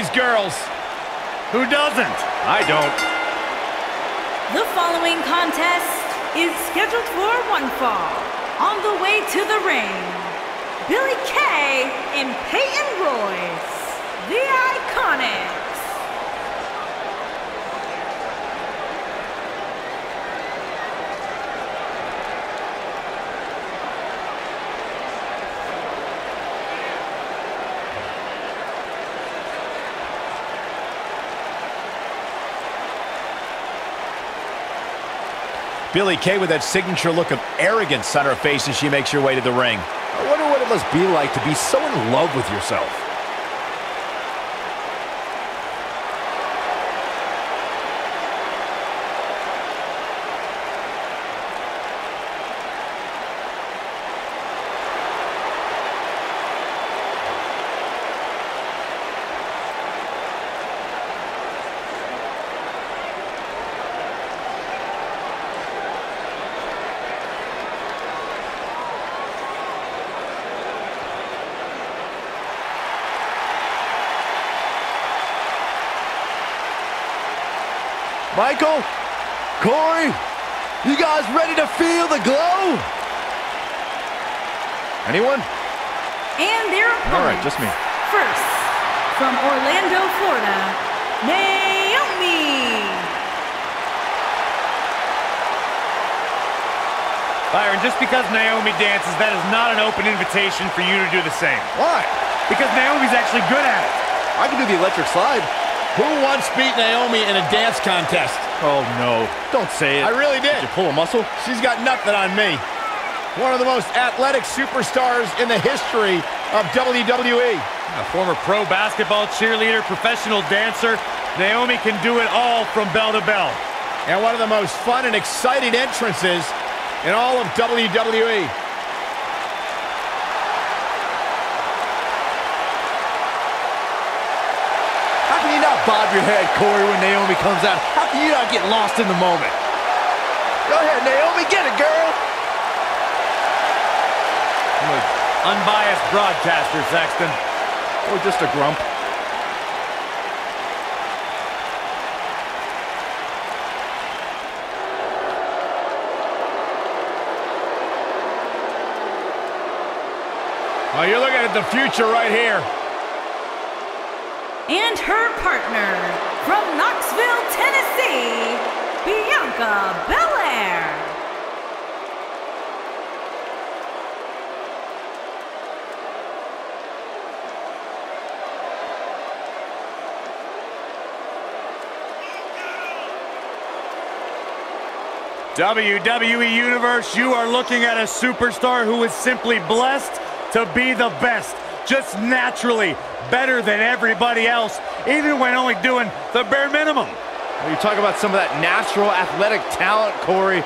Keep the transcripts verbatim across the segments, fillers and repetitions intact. these girls. Who doesn't? I don't. The following contest is scheduled for one fall. On the way to the ring, Billie Kay and Peyton Royce, the Iconics. Billie Kay with that signature look of arrogance on her face as she makes her way to the ring. I wonder what it must be like to be so in love with yourself. Michael, Corey, you guys ready to feel the glow? Anyone? And their opponent. All right, just me. First, from Orlando, Florida, Naomi. Byron, just because Naomi dances, that is not an open invitation for you to do the same. Why? Because Naomi's actually good at it. I can do the electric slide. Who once beat Naomi in a dance contest? Oh, no. Don't say it. I really did. Did you pull a muscle? She's got nothing on me. One of the most athletic superstars in the history of W W E. A former pro basketball cheerleader, professional dancer, Naomi can do it all from bell to bell. And one of the most fun and exciting entrances in all of W W E. Bob your head, Corey, when Naomi comes out. How can you not get lost in the moment? Go ahead, Naomi, get it, girl. I'm an unbiased broadcaster, Saxton. Or just a grump. Well, you're looking at the future right here. And her partner, from Knoxville, Tennessee, Bianca Belair. W W E Universe, you are looking at a superstar who is simply blessed to be the best, just naturally. Better than everybody else, even when only doing the bare minimum. You talk about some of that natural athletic talent, Corey.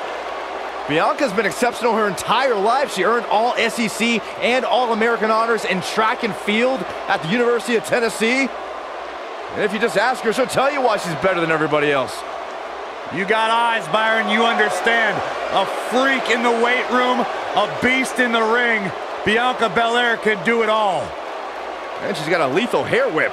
Bianca's been exceptional her entire life. She earned all S E C and All-American honors in track and field at the University of Tennessee. And if you just ask her, she'll tell you why she's better than everybody else. You got eyes, Byron. You understand. A freak in the weight room, a beast in the ring. Bianca Belair can do it all. And she's got a lethal hair whip.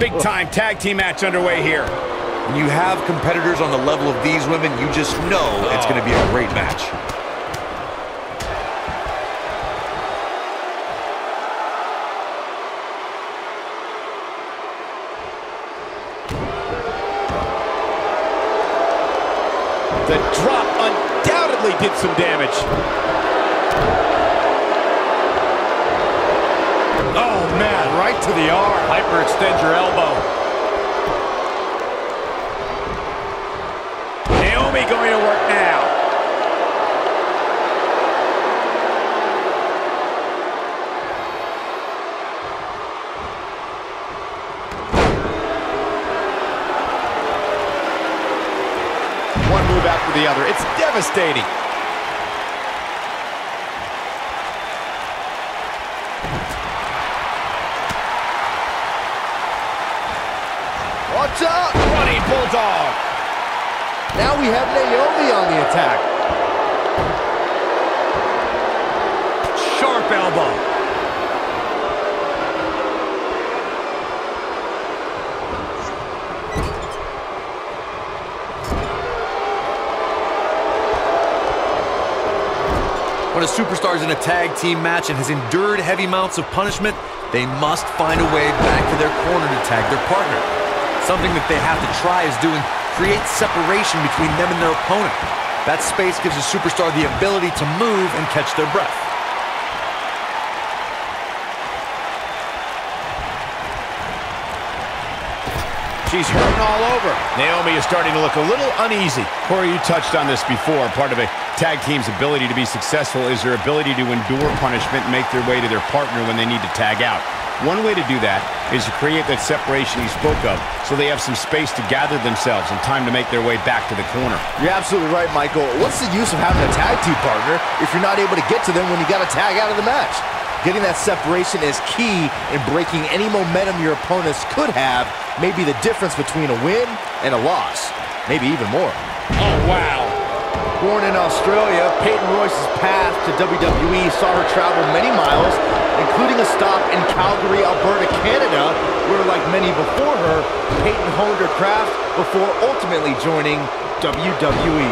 Big time tag team match underway here. When you have competitors on the level of these women, you just know it's going to be a great match. The drop undoubtedly did some damage. Oh, man, right to the arm. Hyperextend your elbow. Naomi going to work now. The other. It's devastating. Watch out! Running Bulldog! Now we have Naomi on the attack. sharp elbow. When a superstar's in a tag team match and has endured heavy amounts of punishment, they must find a way back to their corner to tag their partner. Something that they have to try is doing create separation between them and their opponent. That space gives a superstar the ability to move and catch their breath. She's hurting all over. Naomi is starting to look a little uneasy. Corey, you touched on this before. Part of a tag team's ability to be successful is their ability to endure punishment and make their way to their partner when they need to tag out. One way to do that is to create that separation you spoke of, so they have some space to gather themselves and time to make their way back to the corner. You're absolutely right, Michael. What's the use of having a tag team partner if you're not able to get to them when you got to tag out of the match? Getting that separation is key in breaking any momentum your opponents could have, maybe the difference between a win and a loss, maybe even more. Oh, wow. Born in Australia, Peyton Royce's path to W W E saw her travel many miles, including a stop in Calgary, Alberta, Canada, where, like many before her, Peyton honed her craft before ultimately joining W W E.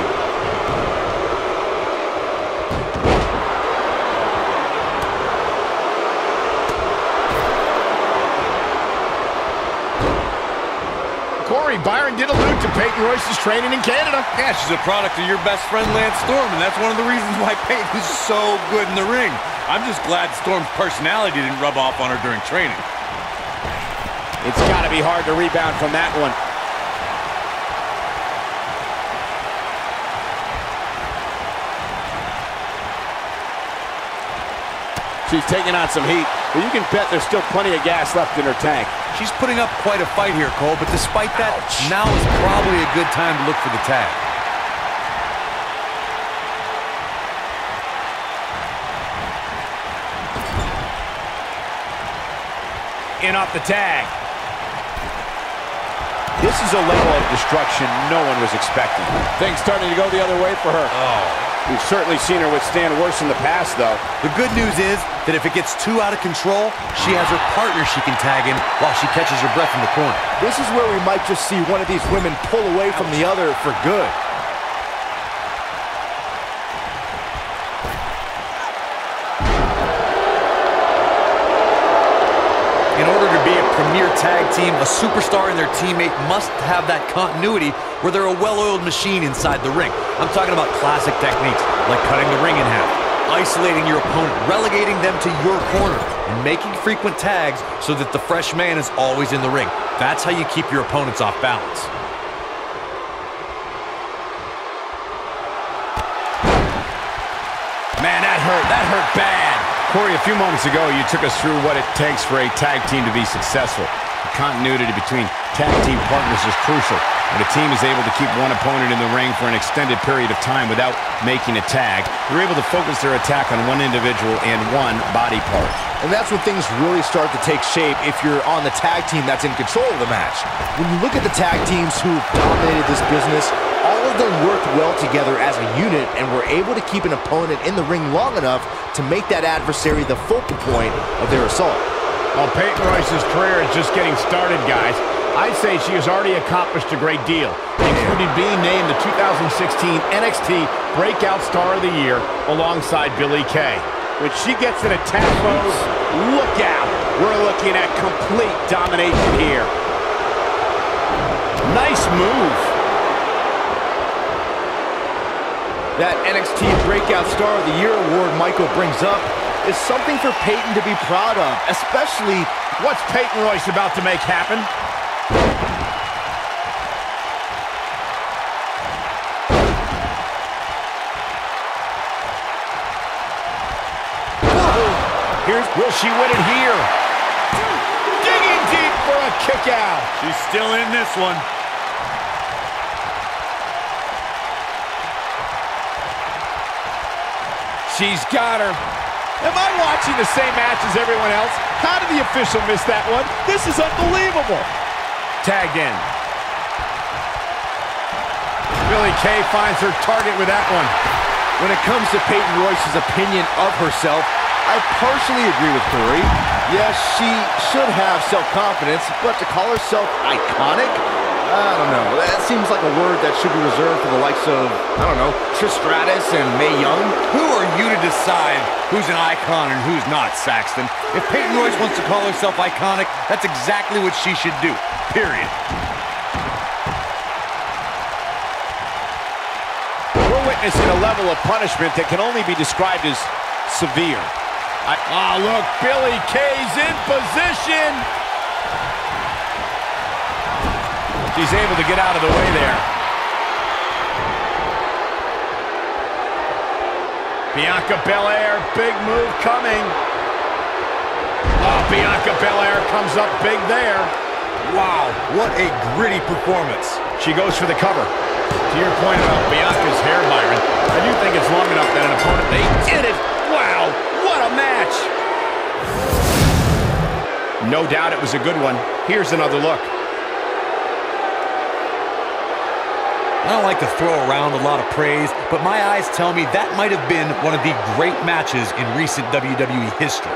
Byron did allude to Peyton Royce's training in Canada. Yeah, she's a product of your best friend, Lance Storm, and that's one of the reasons why Peyton's so good in the ring. I'm just glad Storm's personality didn't rub off on her during training. It's got to be hard to rebound from that one. She's taking on some heat, but you can bet there's still plenty of gas left in her tank. She's putting up quite a fight here, Cole, but despite that, ouch, now is probably a good time to look for the tag. In off the tag. This is a level of destruction no one was expecting. Things starting to go the other way for her. Oh. We've certainly seen her withstand worse in the past, though. The good news is that if it gets too out of control, she has her partner she can tag in while she catches her breath in the corner. This is where we might just see one of these women pull away from the other for good. In order to be a premier tag team, a superstar and their teammate must have that continuity where they're a well-oiled machine inside the ring. I'm talking about classic techniques, like cutting the ring in half, isolating your opponent, relegating them to your corner, and making frequent tags so that the fresh man is always in the ring. That's how you keep your opponents off balance. Man, that hurt. That hurt bad. Corey, a few moments ago, you took us through what it takes for a tag team to be successful. The continuity between tag team partners is crucial. When a team is able to keep one opponent in the ring for an extended period of time without making a tag, they're able to focus their attack on one individual and one body part. And that's when things really start to take shape if you're on the tag team that's in control of the match. When you look at the tag teams who dominated this business, all of them worked well together as a unit and were able to keep an opponent in the ring long enough to make that adversary the focal point of their assault. While Peyton Royce's career is just getting started, guys, I'd say she has already accomplished a great deal, including being named the two thousand sixteen N X T Breakout Star of the Year alongside Billie Kay. When she gets in attack mode, look out. We're looking at complete domination here. Nice move. That N X T Breakout Star of the Year award Michael brings up is something for Peyton to be proud of, especially what's Peyton Royce about to make happen. Here's, will she win it here? Digging deep for a kick out. She's still in this one. She's got her. Am I watching the same match as everyone else? How did the official miss that one? This is unbelievable. Tagged in. Billie Kay finds her target with that one. When it comes to Peyton Royce's opinion of herself, I I partially agree with Corey. Yes, she should have self-confidence, but to call herself iconic? I don't know. That seems like a word that should be reserved for the likes of, I don't know, Trish Stratus and Mae Young. Who are you to decide who's an icon and who's not, Saxton? If Peyton Royce wants to call herself iconic, that's exactly what she should do, period. We're witnessing a level of punishment that can only be described as severe. I, oh, look, Billie Kay's in position. She's able to get out of the way there. Bianca Belair, big move coming. Oh, Bianca Belair comes up big there. Wow, what a gritty performance. She goes for the cover. To your point about Bianca's hair, Byron, I do think it's long enough that an opponent, they did it. Wow, what a match. No doubt it was a good one. Here's another look. I don't like to throw around a lot of praise, but my eyes tell me that might have been one of the great matches in recent W W E history.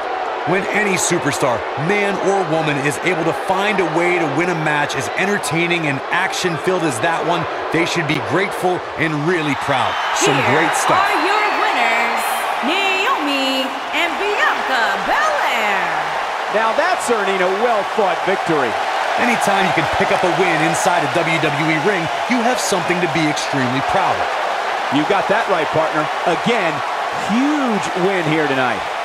When any superstar, man or woman, is able to find a way to win a match as entertaining and action-filled as that one, they should be grateful and really proud. Some Here great stuff. Are your winners, Naomi and Bianca Belair. Now that's earning a well-fought victory. Anytime you can pick up a win inside a W W E ring, you have something to be extremely proud of. You got that right, partner. Again, huge win here tonight.